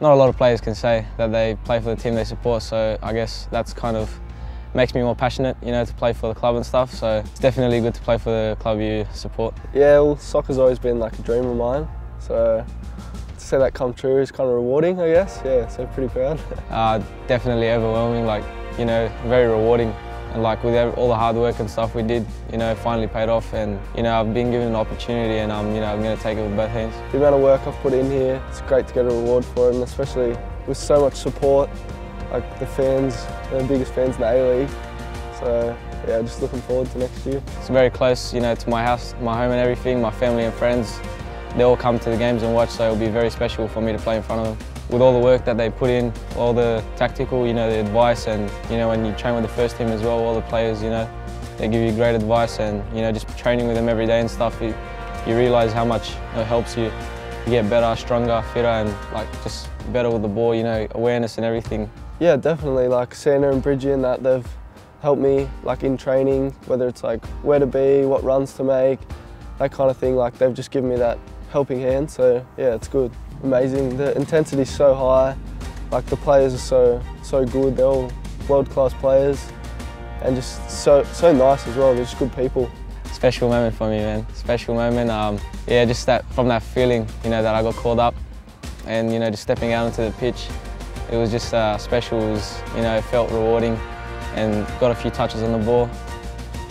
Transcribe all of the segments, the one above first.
not a lot of players can say that they play for the team they support, so I guess that's kind of makes me more passionate, you know, to play for the club and stuff. So it's definitely good to play for the club you support. Yeah, well, soccer's always been like a dream of mine, so to see that come true is kind of rewarding, I guess. Yeah, so pretty proud. Definitely overwhelming, like, you know, very rewarding. And like with all the hard work and stuff we did, you know, finally paid off, and you know, I've been given an opportunity, and you know, I'm going to take it with both hands. The amount of work I've put in here, it's great to get a reward for it, and especially with so much support, like the fans, the biggest fans in the A-League. So yeah, just looking forward to next year. It's very close, you know, to my house, my home and everything. My family and friends, they all come to the games and watch, so it'll be very special for me to play in front of them. With all the work that they put in, all the tactical, you know, the advice, and you know, when you train with the first team as well, all the players, you know, they give you great advice, and you know, just training with them every day and stuff, you realise how much it helps you get better, stronger, fitter, and like just better with the ball, you know, awareness and everything. Yeah, definitely. Like Santa and Bridgie and that, they've helped me like in training, whether it's like where to be, what runs to make, that kind of thing. Like they've just given me that helping hand. So yeah, it's good. Amazing, the intensity's so high, like the players are so good, they're all world-class players, and just so nice as well, they're just good people. Special moment for me, man, special moment. Yeah, just from that feeling, you know, that I got called up, and you know, just stepping out onto the pitch, it was just special. It was, you know, it felt rewarding, and got a few touches on the ball,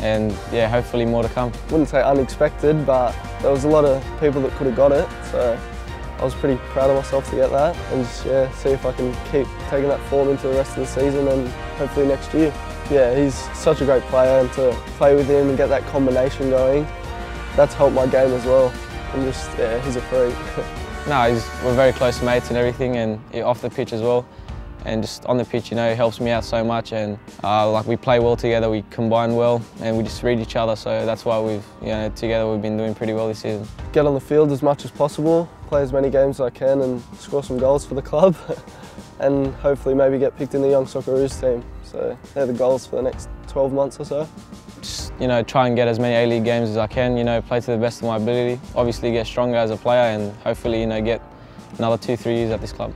and yeah, hopefully more to come. Wouldn't say unexpected, but there was a lot of people that could have got it, so I was pretty proud of myself to get that, and just, yeah, see if I can keep taking that form into the rest of the season and hopefully next year. Yeah, he's such a great player, and to play with him and get that combination going, that's helped my game as well. And just, yeah, he's a freak. No, we're very close mates and everything, and off the pitch as well. And just on the pitch, you know, he helps me out so much, and like we play well together, we combine well, and we just read each other, so that's why we've, you know, together we've been doing pretty well this season. Get on the field as much as possible, play as many games as I can, and score some goals for the club, and hopefully maybe get picked in the Young Socceroos team. So they're the goals for the next 12 months or so. Just, you know, try and get as many A-League games as I can, you know, play to the best of my ability, obviously get stronger as a player, and hopefully, you know, get another 2-3 years at this club.